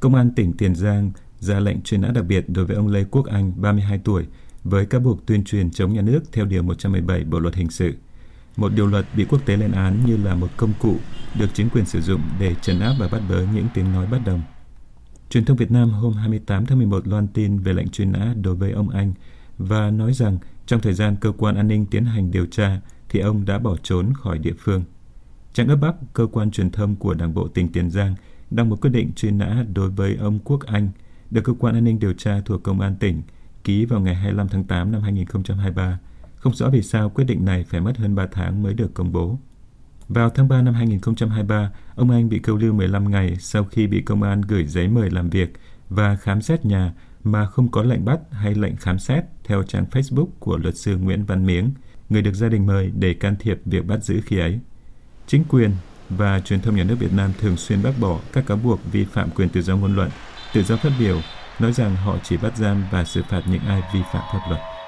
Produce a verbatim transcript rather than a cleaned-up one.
Công an tỉnh Tiền Giang ra lệnh truy nã đặc biệt đối với ông Lê Quốc Anh, ba mươi hai tuổi, với cáo buộc tuyên truyền chống nhà nước theo Điều một trăm mười bảy Bộ Luật Hình sự. Một điều luật bị quốc tế lên án như là một công cụ được chính quyền sử dụng để trấn áp và bắt bớ những tiếng nói bất đồng. Truyền thông Việt Nam hôm hai mươi tám tháng mười một loan tin về lệnh truy nã đối với ông Anh và nói rằng trong thời gian cơ quan an ninh tiến hành điều tra thì ông đã bỏ trốn khỏi địa phương. Trang Ấp Bắc, cơ quan truyền thông của Đảng bộ tỉnh Tiền Giang, đăng một quyết định truy nã đối với ông Quốc Anh được cơ quan an ninh điều tra thuộc Công an tỉnh ký vào ngày hai mươi lăm tháng tám năm hai nghìn không trăm hai mươi ba. Không rõ vì sao quyết định này phải mất hơn ba tháng mới được công bố. Vào tháng ba năm hai nghìn không trăm hai mươi ba, ông Anh bị câu lưu mười lăm ngày sau khi bị công an gửi giấy mời làm việc và khám xét nhà mà không có lệnh bắt hay lệnh khám xét theo trang Facebook của luật sư Nguyễn Văn Miếng, người được gia đình mời để can thiệp việc bắt giữ khi ấy. Chính quyền và truyền thông nhà nước Việt Nam thường xuyên bác bỏ các cáo buộc vi phạm quyền tự do ngôn luận, tự do phát biểu, nói rằng họ chỉ bắt giam và xử phạt những ai vi phạm pháp luật.